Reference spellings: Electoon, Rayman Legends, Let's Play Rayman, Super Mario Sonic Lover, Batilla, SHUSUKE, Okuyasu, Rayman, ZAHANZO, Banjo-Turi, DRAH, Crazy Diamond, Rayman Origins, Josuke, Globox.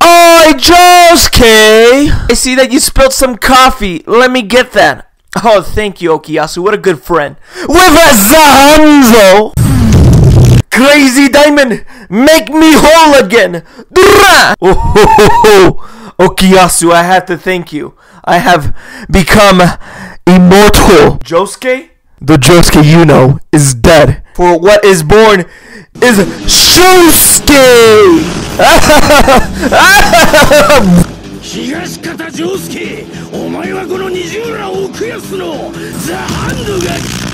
Oh, Josuke! I see that you spilled some coffee. Let me get that. Oh, thank you, Okuyasu. What a good friend. With a ZAHANZO! Crazy Diamond, make me whole again! DRAH! Oh, ho, ho, ho. Okuyasu, I have to thank you. I have become immortal. Josuke? The Josuke you know is dead. For what is born is SHUSUKE! Josuke!